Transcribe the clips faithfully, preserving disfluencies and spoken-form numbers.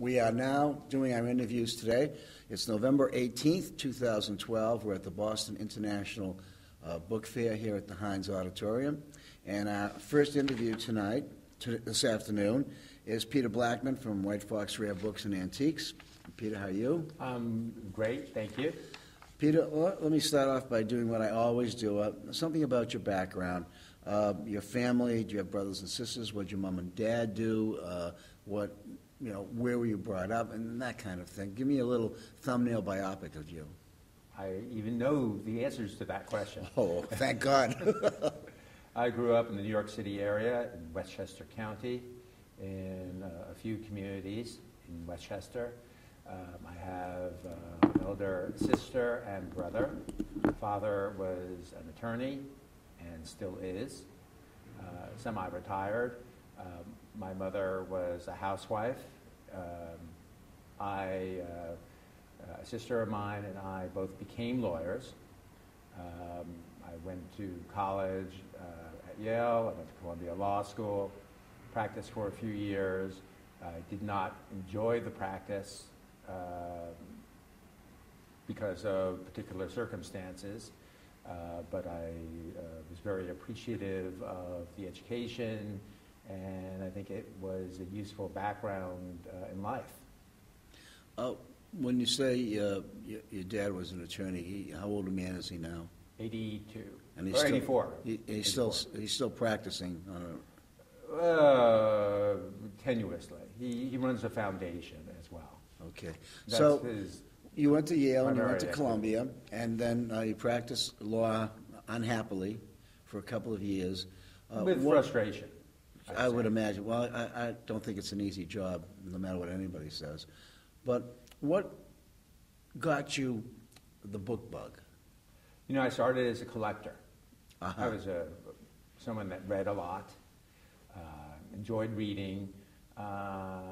We are now doing our interviews today. It's November eighteenth, two thousand twelve. We're at the Boston International uh, Book Fair here at the Heinz Auditorium. And our first interview tonight, to this afternoon, is Peter Blackman from White Fox Rare Books and Antiques. Peter, how are you? Um, great, thank you. Peter, let me start off by doing what I always do, uh, something about your background. Uh, your family, do you have brothers and sisters? What did your mom and dad do? Uh, what, you know, where were you brought up? And that kind of thing. Give me a little thumbnail biopic of you. I even know the answers to that question. Oh, thank God. I grew up in the New York City area, in Westchester County, in uh, a few communities in Westchester. Um, I have uh, an elder sister and brother. My father was an attorney and still is, uh, semi-retired. Um, my mother was a housewife. Um, I, uh, a sister of mine and I both became lawyers. Um, I went to college uh, at Yale. I went to Columbia Law School, practiced for a few years. I did not enjoy the practice. Uh, because of particular circumstances, uh, but I uh, was very appreciative of the education, and I think it was a useful background uh, in life. Uh, when you say uh, your, your dad was an attorney, he, how old a man is he now? eighty-two, and he's or still, eighty-four. He, he's, eighty-four. Still, he's still practicing on a... Uh, tenuously. He, he runs a foundation as well. Okay, that's so you went to Yale and you went to Columbia, and then uh, you practiced law unhappily for a couple of years. Uh, With what, frustration. I, I would imagine. Well, I, I don't think it's an easy job, no matter what anybody says. But what got you the book bug? You know, I started as a collector. Uh-huh. I was a, someone that read a lot, uh, enjoyed reading. Uh,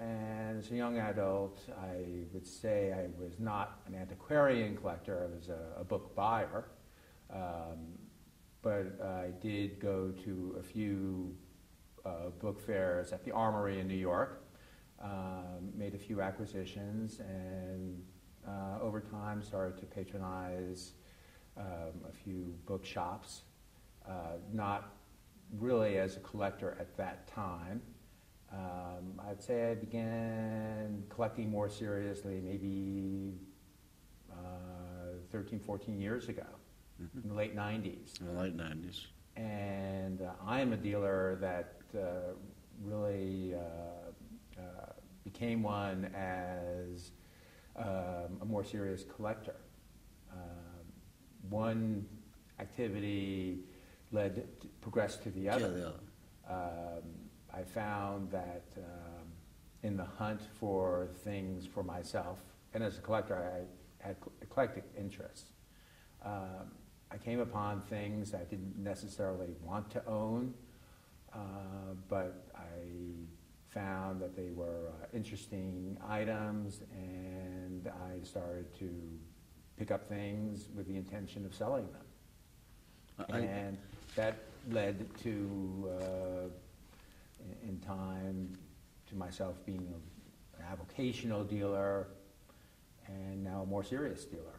and as a young adult, I would say I was not an antiquarian collector, I was a, a book buyer, um, but I did go to a few uh, book fairs at the Armory in New York, um, made a few acquisitions, and uh, over time started to patronize um, a few bookshops, uh, not really as a collector at that time. Um, I'd say I began collecting more seriously maybe uh, thirteen, fourteen years ago, mm-hmm. in the late nineties. In the late nineties. And uh, I'm a dealer that uh, really uh, uh, became one as um, a more serious collector. Um, one activity led to, progressed to the other. Yeah, the other. Um, I found that um, in the hunt for things for myself, and as a collector, I had eclectic interests. Um, I came upon things I didn't necessarily want to own, uh, but I found that they were uh, interesting items, and I started to pick up things with the intention of selling them. Uh, and I... that led to uh, in time to myself being a, a vocational dealer and now a more serious dealer.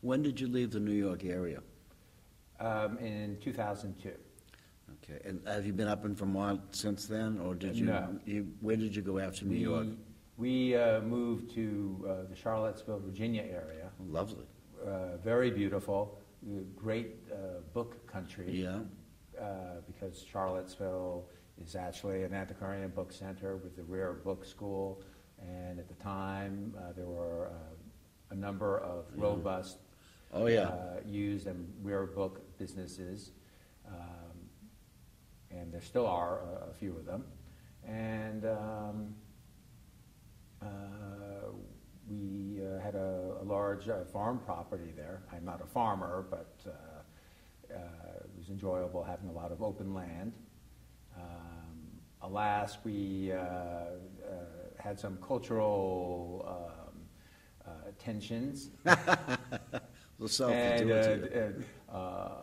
When did you leave the New York area? Um, in two thousand two. Okay, and have you been up in Vermont since then, or did you, no. you where did you go after New we, York? We uh, moved to uh, the Charlottesville, Virginia area. Lovely. Uh, very beautiful, great uh, book country. Yeah. Uh, because Charlottesville is actually an antiquarian book center with the Rare Book School, and at the time uh, there were uh, a number of robust, yeah. Oh, yeah. Uh, used and rare book businesses, um, and there still are a, a few of them. And um, uh, we uh, had a, a large uh, farm property there. I'm not a farmer, but uh, uh, it was enjoyable having a lot of open land. Um, alas, we uh, uh, had some cultural um, uh, tensions and uh, uh,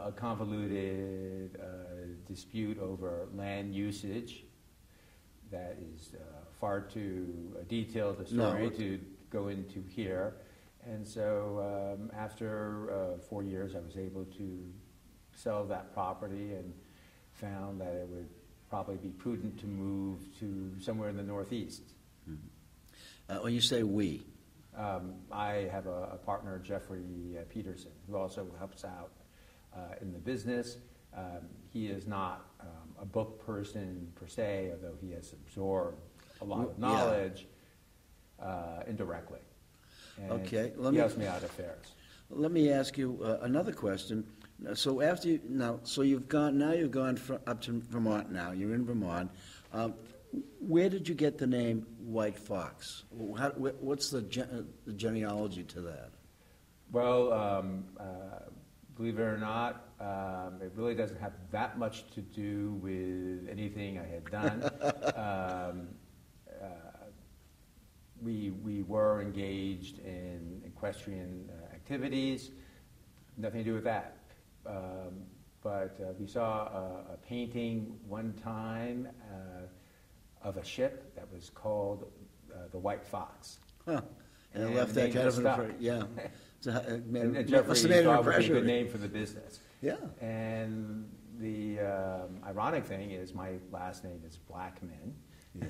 a convoluted uh, dispute over land usage that is uh, far too detailed a story no. to go into here. And so um, after uh, four years, I was able to sell that property and found that it would probably be prudent to move to somewhere in the Northeast. Mm-hmm. Uh, when you say we? Um, I have a, a partner, Jeffrey uh, Peterson, who also helps out uh, in the business. Um, he is not um, a book person per se, although he has absorbed a lot of knowledge yeah. uh, indirectly. And okay, let he me, helps me out of affairs. Let me ask you uh, another question. So after you, now, so you've gone now. You've gone fr up to Vermont. Now you're in Vermont. Um, Where did you get the name White Fox? How, what's the, gen the genealogy to that? Well, um, uh, believe it or not, um, it really doesn't have that much to do with anything I had done. um, uh, we, we were engaged in equestrian uh, activities, nothing to do with that. Um, but uh, we saw a, a painting one time uh, of a ship that was called uh, the White Fox. Huh. And, and it left that kind of an yeah. So, uh, man, and, and Jeffrey thought it was a good name for the business. Yeah. And the um, ironic thing is my last name is Blackman. Yeah.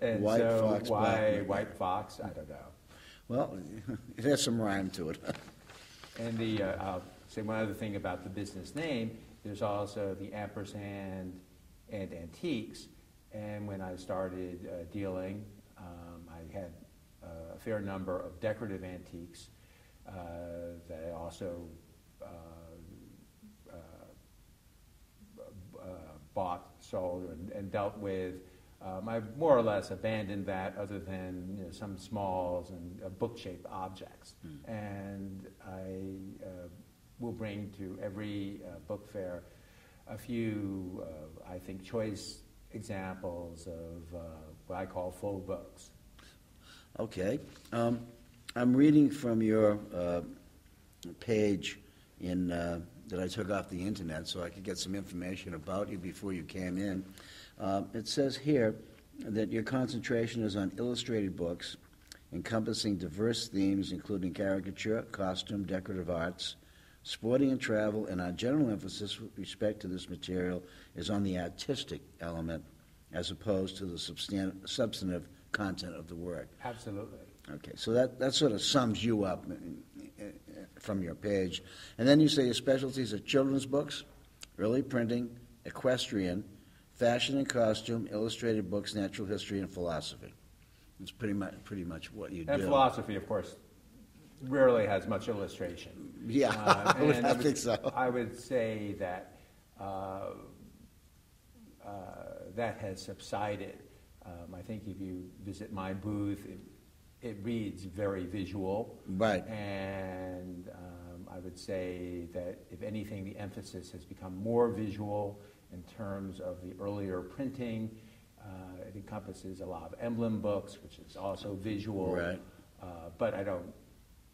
And White so Fox, why Blackman. White Fox? I don't know. Well, it has some rhyme to it. And the uh, I'll say one other thing about the business name. There's also the ampersand and antiques. And when I started uh, dealing, um, I had uh, a fair number of decorative antiques uh, that I also uh, uh, uh, bought, sold, and, and dealt with. Um, I more or less abandoned that, other than you know, some smalls and uh, book-shaped objects. Mm. And I uh, will bring to every uh, book fair a few, uh, I think, choice examples of uh, what I call full books. Okay. Um, I'm reading from your uh, page in, uh, that I took off the internet so I could get some information about you before you came in. Uh, it says here that your concentration is on illustrated books encompassing diverse themes including caricature, costume, decorative arts, sporting and travel, and our general emphasis with respect to this material is on the artistic element as opposed to the substan substantive content of the work. Absolutely. Okay, so that, that sort of sums you up from your page. And then you say your specialties are children's books, early printing, equestrian, fashion and costume, illustrated books, natural history, and philosophy. It's pretty much, pretty much what you do. And philosophy, of course, rarely has much illustration. Yeah, uh, I, would, I, would, I think so. I would say that uh, uh, that has subsided. Um, I think if you visit my booth, it, it reads very visual. Right. And um, I would say that, if anything, the emphasis has become more visual in terms of the earlier printing. Uh, it encompasses a lot of emblem books, which is also visual. Right. Uh, but I don't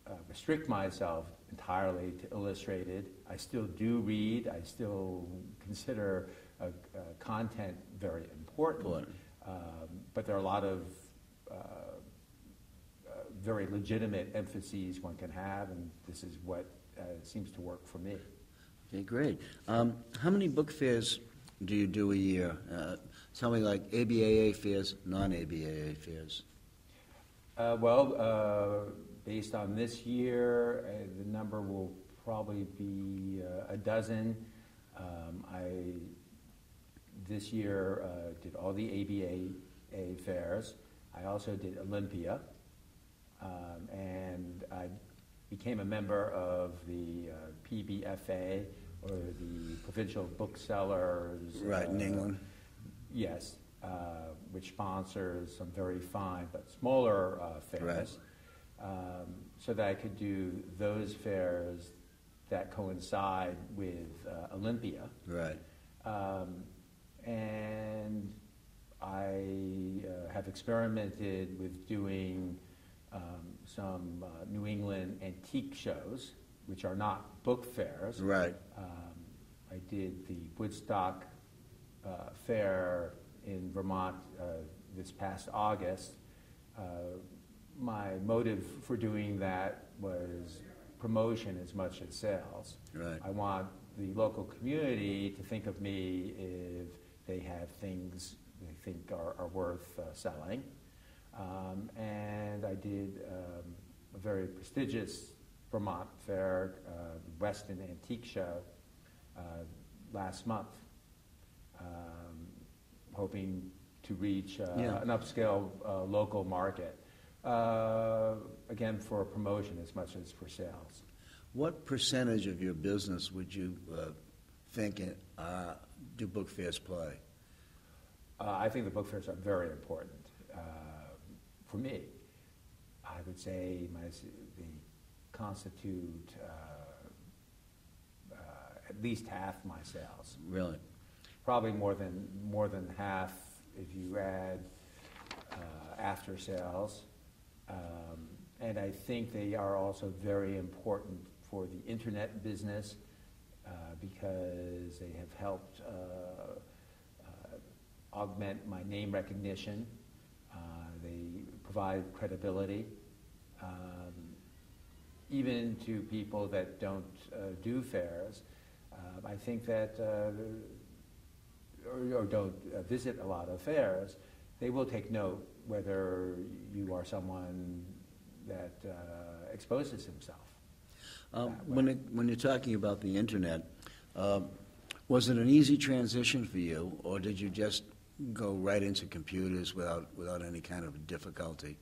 Uh, restrict myself entirely to illustrated. I still do read. I still consider uh, uh, content very important. Um, but there are a lot of uh, uh, very legitimate emphases one can have, and this is what uh, seems to work for me. Okay, great. Um, how many book fairs do you do a year? Uh, tell me, like A B A A fairs, non-A B A A fairs. Uh, well, uh, based on this year, uh, the number will probably be uh, a dozen. Um, I, this year, uh, did all the A B A A fairs. I also did Olympia, um, and I became a member of the uh, P B F A, or the Provincial Booksellers. Right, uh, in England. Yes, uh, which sponsors some very fine but smaller uh, fairs. Right. Um, so that I could do those fairs that coincide with uh, Olympia. Right. Um, and I uh, have experimented with doing um, some uh, New England antique shows, which are not book fairs. Right. Um, I did the Woodstock uh, Fair in Vermont uh, this past August. Uh, my motive for doing that was promotion as much as sales. Right. I want the local community to think of me if they have things they think are, are worth uh, selling. Um, and I did um, a very prestigious Vermont fair, uh, Weston Antique Show, uh, last month, um, hoping to reach uh, yeah. an upscale uh, local market. Uh, again, for promotion as much as for sales. What percentage of your business would you uh, think in, uh, do book fairs play? Uh, I think the book fairs are very important uh, for me. I would say my, they constitute uh, uh, at least half my sales. Really? Probably more than more than half if you add uh, after sales, um, and I think they are also very important for the internet business uh, because they have helped uh, uh, augment my name recognition. Uh, they provide credibility, um, even to people that don't uh, do fairs. Uh, I think that, uh, or, or don't uh, visit a lot of fairs, they will take note whether you are someone that uh, exposes himself. Uh, when, it, when you're talking about the internet, uh, was it an easy transition for you, or did you just go right into computers without, without any kind of difficulty?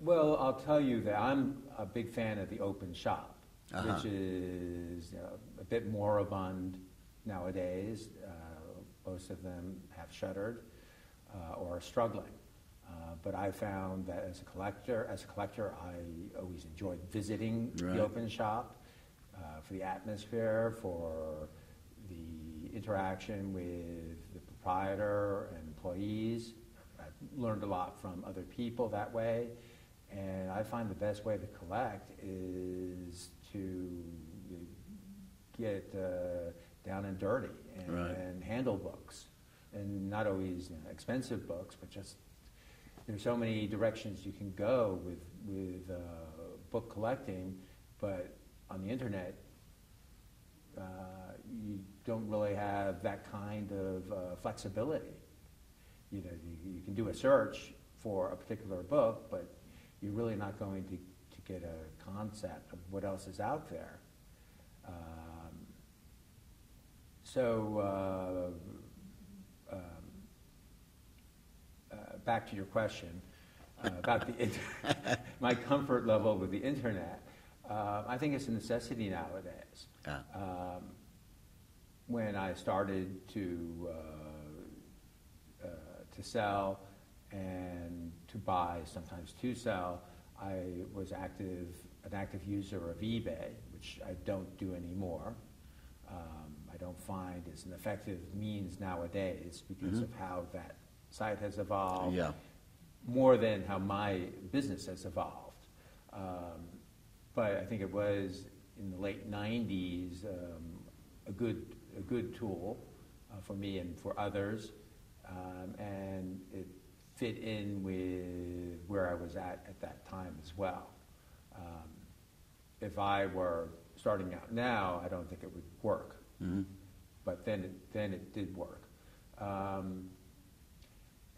Well, I'll tell you that I'm a big fan of the open shop, uh-huh. which is you know, a bit moribund nowadays. Uh, most of them have shuttered uh, or are struggling. Uh, but I found that as a collector, as a collector, I always enjoyed visiting right. the open shop uh, for the atmosphere, for the interaction with the proprietor and employees. I've learned a lot from other people that way, and I find the best way to collect is to get uh, down and dirty and, right. and handle books, and not always you know, expensive books, but just. There's so many directions you can go with, with uh, book collecting, but on the internet, uh, you don't really have that kind of uh, flexibility. You know, you, you can do a search for a particular book, but you're really not going to, to get a concept of what else is out there. Um, so, uh, back to your question uh, about the internet, my comfort level with the internet. Uh, I think it's a necessity nowadays. Yeah. Um, when I started to uh, uh, to sell and to buy, sometimes to sell, I was active, an active user of eBay, which I don't do anymore. Um, I don't find it's an effective means nowadays because mm-hmm. of how that site has evolved yeah. more than how my business has evolved. Um, but I think it was in the late nineties um, a good a good tool uh, for me and for others, um, and it fit in with where I was at at that time as well. Um, if I were starting out now, I don't think it would work. Mm-hmm. But then it, then it did work. Um,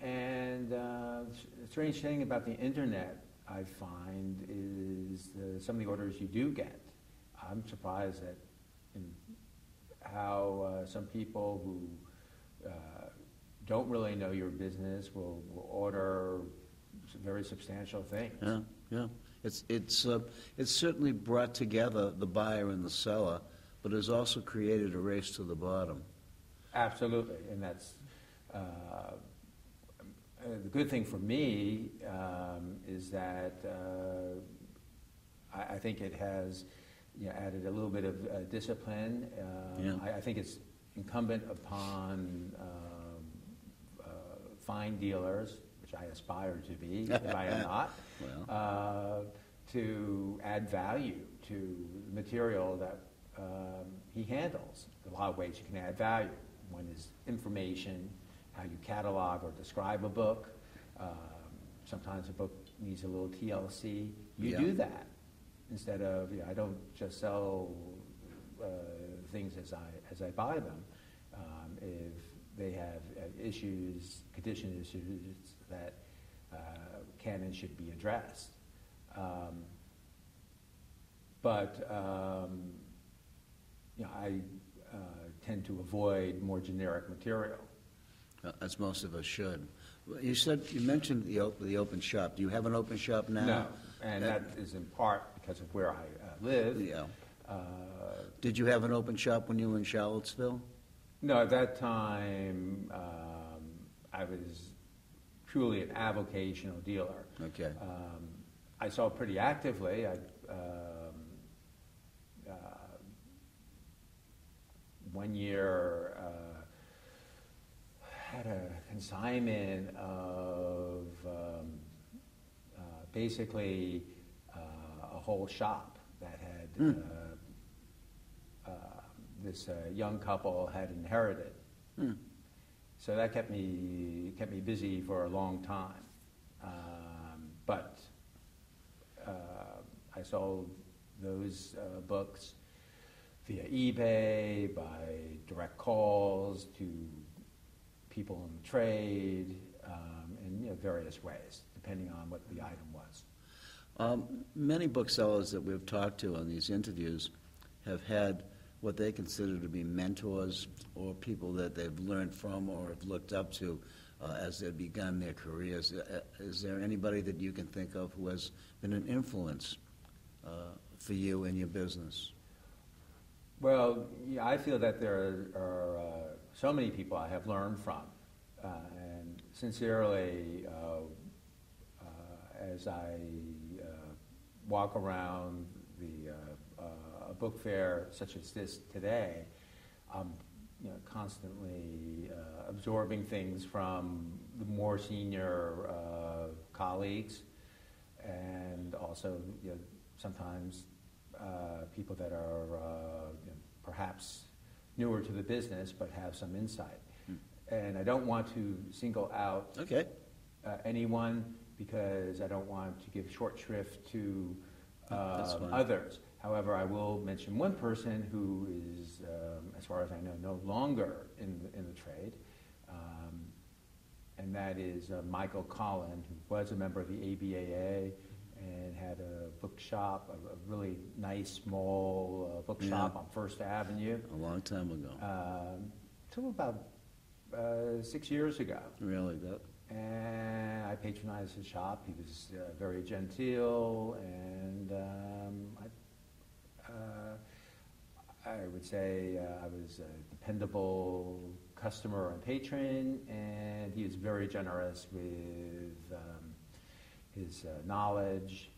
And uh, the strange thing about the internet, I find, is uh, some of the orders you do get. I'm surprised at in how uh, some people who uh, don't really know your business will, will order very substantial things. Yeah, yeah. It's it's uh, it's certainly brought together the buyer and the seller, but has also created a race to the bottom. Absolutely, and that's. Uh, Uh, the good thing for me um, is that uh, I, I think it has you know, added a little bit of uh, discipline. Uh, yeah. I, I think it's incumbent upon um, uh, fine dealers, which I aspire to be, if I am not, well. uh, to add value to the material that um, he handles. There are a lot of ways you can add value. One is information. how you catalog or describe a book. Um, sometimes a book needs a little T L C. You yeah. do that instead of, you know, I don't just sell uh, things as I, as I buy them. Um, if they have uh, issues, condition issues that uh, can and should be addressed. Um, but um, you know, I uh, tend to avoid more generic material. As most of us should. You said you mentioned the open, the open shop. Do you have an open shop now? No, and that, that is in part because of where I uh, live. Yeah. Uh, Did you have an open shop when you were in Charlottesville? No, at that time um, I was truly an avocational dealer. Okay. Um, I sold pretty actively. I um, uh, one year. Uh, had a consignment of um, uh, basically uh, a whole shop that had mm. uh, uh, this uh, young couple had inherited. Mm. So that kept me kept me busy for a long time. Um, but uh, I sold those uh, books via eBay, by direct calls to people in the trade, um, in you know, various ways, depending on what the item was. Um, many booksellers that we've talked to on these interviews have had what they consider to be mentors or people that they've learned from or have looked up to uh, as they've begun their careers. Uh, is there anybody that you can think of who has been an influence uh, for you in your business? Well, yeah, I feel that there are... Uh, so many people I have learned from, uh, and sincerely, uh, uh, as I uh, walk around the uh, uh, a book fair such as this today, I'm you know, constantly uh, absorbing things from the more senior uh, colleagues, and also you know, sometimes uh, people that are uh, you know, perhaps newer to the business, but have some insight. Hmm. And I don't want to single out okay. uh, anyone because I don't want to give short shrift to uh, others. However, I will mention one person who is, um, as far as I know, no longer in the, in the trade, um, and that is uh, Michael Collin, who was a member of the A B A A and had a bookshop, a, a really nice small uh, bookshop yeah. on First Avenue. A long time ago. Um, till about uh, six years ago. Really? That? And I patronized his shop. He was uh, very genteel, and um, I, uh, I would say uh, I was a dependable customer and patron, and he was very generous with um, his uh, knowledge,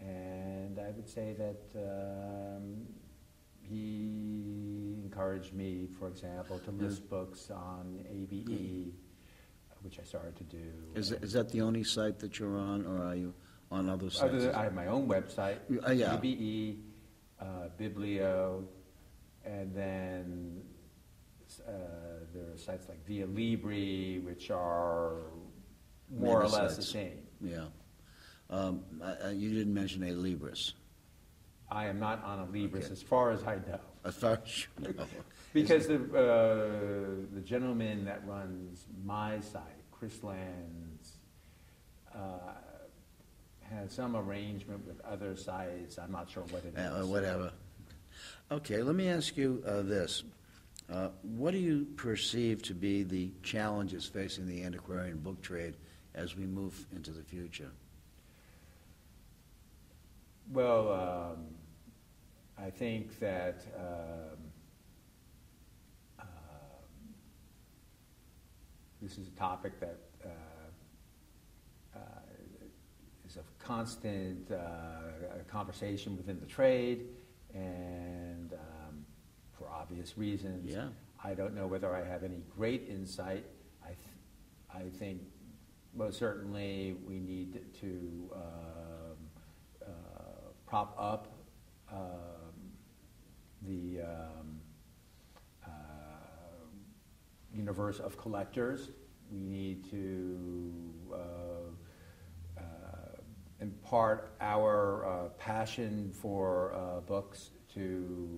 and I would say that um, he encouraged me, for example, to list mm. books on A B E, mm. which I started to do. Is that, is that the only site that you're on, or are you on other sites? Other than, I have my own website, uh, yeah. A B E, uh, Biblio, and then uh, there are sites like Via Libri, which are more Many or less sites. the same. Yeah. Um, uh, you didn't mention a Libris. I am not on a Libris okay. as far as I know. As far as you know. Because the, uh, the gentleman that runs my site, Chris Lands, uh, has some arrangement with other sites. I'm not sure what it uh, is. Whatever. Okay, let me ask you uh, this. Uh, what do you perceive to be the challenges facing the antiquarian book trade as we move into the future? Well, um, I think that um, uh, this is a topic that uh, uh, is of constant uh, conversation within the trade, and um, for obvious reasons, yeah. I don't know whether I have any great insight. I, th I think most certainly we need to um, uh, prop up um, the um, uh, universe of collectors we need to uh, uh, impart our uh, passion for uh, books to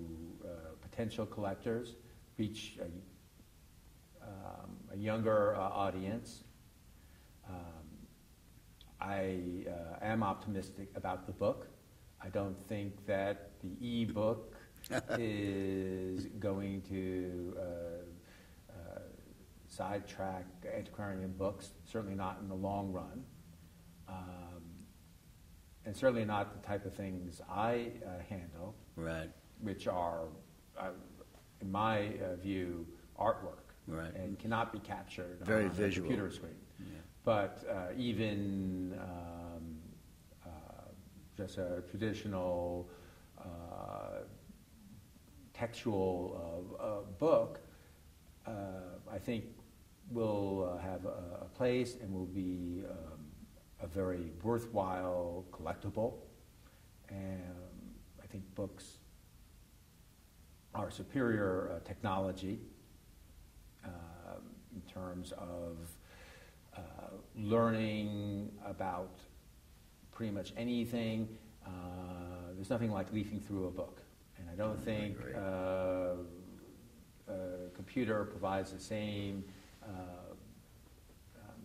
uh, potential collectors, reach a, um, a younger uh, audience. Um, I uh, am optimistic about the book. I don't think that the e-book is going to uh, uh, sidetrack antiquarian books, certainly not in the long run, um, and certainly not the type of things I uh, handle, right. which are, uh, in my uh, view, artwork right. and cannot be captured Very on visual. a computer screen. Yeah. But uh, even um, uh, just a traditional uh, textual uh, uh, book, uh, I think will uh, have a, a place and will be um, a very worthwhile collectible. And um, I think books are superior uh, technology uh, in terms of uh, learning about pretty much anything. Uh, there's nothing like leafing through a book. And I don't think uh, a computer provides the same uh,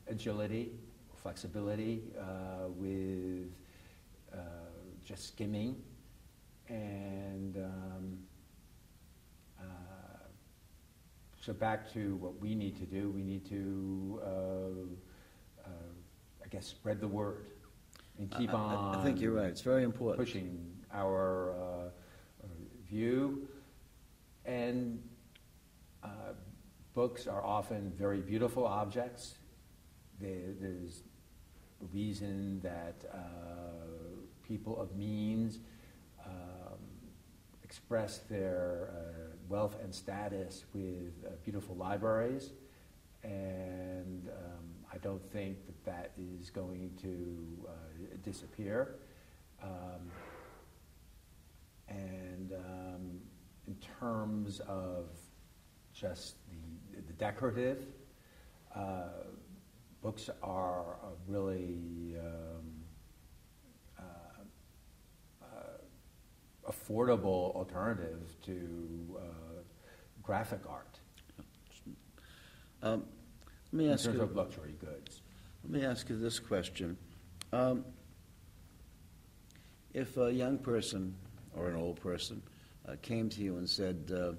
agility, flexibility uh, with uh, just skimming. And um, uh, so back to what we need to do, we need to, uh, uh, I guess, spread the word and keep I, on I think you're right. It's very important. Pushing our uh, view, and uh, books are often very beautiful objects. There, there's a reason that uh, people of means um, express their uh, wealth and status with uh, beautiful libraries, and um, I don't think that that is going to uh, disappear. Um, And um, in terms of just the, the decorative, uh, books are a really um, uh, uh, affordable alternative to uh, graphic art. Um, let me ask in terms you, of luxury goods. Let me ask you this question: um, if a young person or an old person, uh, came to you and said, uh,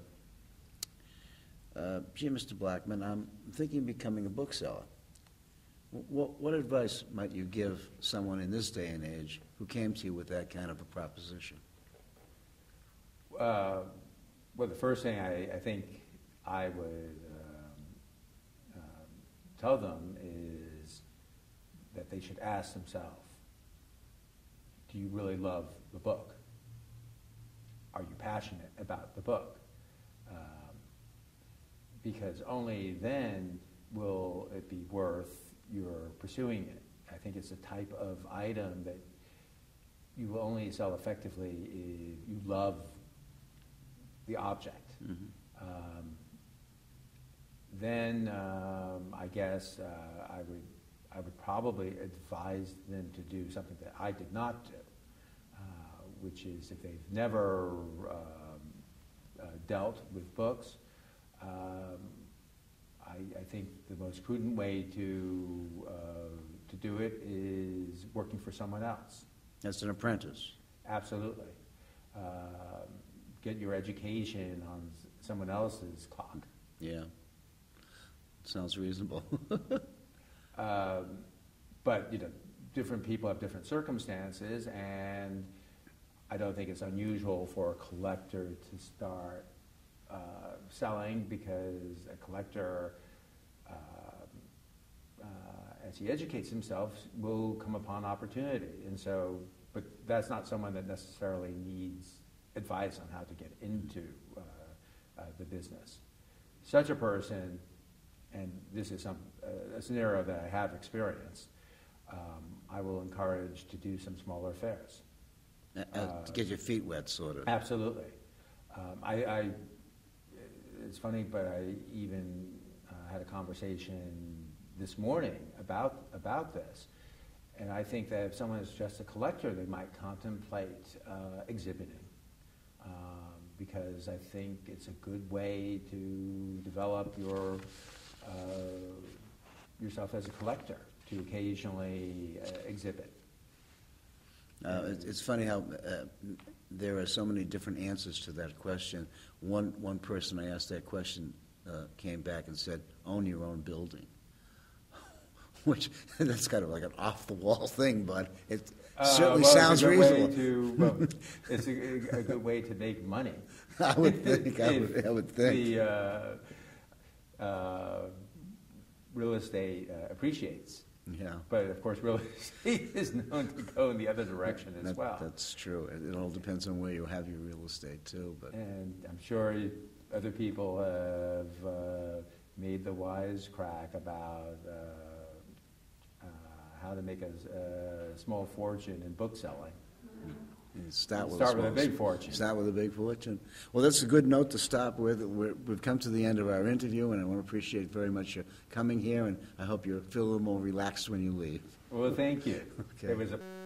uh, gee, Mister Blackman, I'm thinking of becoming a bookseller. What, what advice might you give someone in this day and age who came to you with that kind of a proposition? Uh, well, the first thing I, I think I would um, um, tell them is that they should ask themselves, do you really love the book? Are you passionate about the book? Um, because only then will it be worth your pursuing it. I think it's a type of item that you will only sell effectively if you love the object. Mm-hmm. Um, then um, I guess uh, I would I would probably advise them to do something that I did not do, which is if they've never um, uh, dealt with books, um, I, I think the most prudent way to uh, to do it is working for someone else. As an apprentice. Absolutely. Uh, get your education on someone else's clock. Yeah. Sounds reasonable. um, but you know, different people have different circumstances, and I don't think it's unusual for a collector to start uh, selling, because a collector, uh, uh, as he educates himself, will come upon opportunity. And so, but that's not someone that necessarily needs advice on how to get into uh, uh, the business. Such a person, and this is some, uh, a scenario that I have experienced, um, I will encourage to do some smaller fairs. Uh, uh, to get your feet wet, sort of. Absolutely. Um, I, I, it's funny, but I even uh, had a conversation this morning about, about this. And I think that if someone is just a collector, they might contemplate uh, exhibiting, um, because I think it's a good way to develop your uh, yourself as a collector, to occasionally uh, exhibit. Uh, it's, it's funny how uh, there are so many different answers to that question. One, one person I asked that question uh, came back and said, own your own building. Which, that's kind of like an off-the-wall thing, but it uh, certainly well, sounds reasonable. To, well, it's a, a good way to make money. I would think, I would, I would think. The uh, uh, real estate uh, appreciates. Yeah. But of course, real estate is known to go in the other direction as that, well. That's true. It, it all depends on where you have your real estate, too. But And I'm sure other people have uh, made the wisecrack about uh, how to make a uh, small fortune in bookselling. Start with, start with a big fortune. Start with a big fortune. Well, that's a good note to stop with. We're, we've come to the end of our interview, and I want to appreciate very much your coming here, and I hope you feel a little more relaxed when you leave. Well, thank you. Okay. It was a